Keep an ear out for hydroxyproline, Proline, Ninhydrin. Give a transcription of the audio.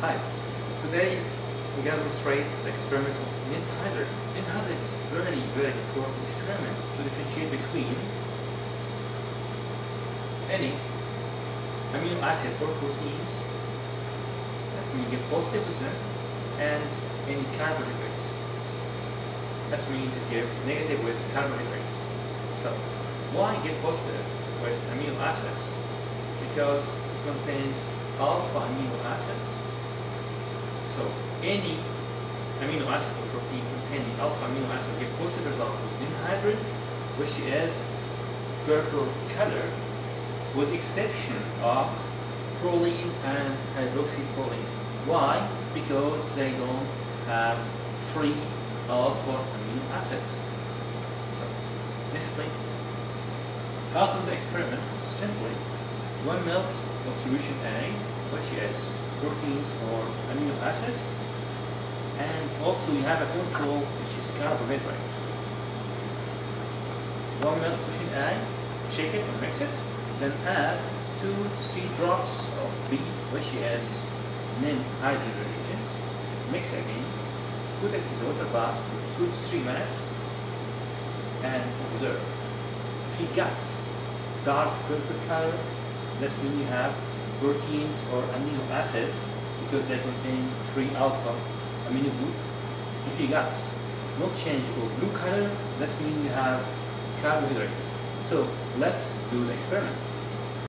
Hi, today we're going to demonstrate the experiment of Ninhydrin. Ninhydrin is a very, very important experiment to differentiate between any amino acid or proteins that may give positive result and any carbohydrates that may give negative with carbohydrates. So, why give positive with amino acids? Because it contains alpha amino acids. So any amino acid or protein containing alpha amino acid will give positive result with Ninhydrin, which is purple color, with exception of proline and hydroxyproline. Why? Because they don't have free alpha amino acids. So next please. Out of the experiment, simply 1 mL of solution A, which is proteins or amino acids, and also you have a control which is carbohydrate. 1 mL of solution A, shake it and mix it, then add 2 to 3 drops of B, which is Ninhydrin reagents. Mix again, put it in the water bath for 2 to 3 minutes, and observe. If you got dark purple color, that's when you have proteins or amino acids because they contain free alpha amino group. If you got no change or blue color, that's when you have carbohydrates. So let's do the experiment.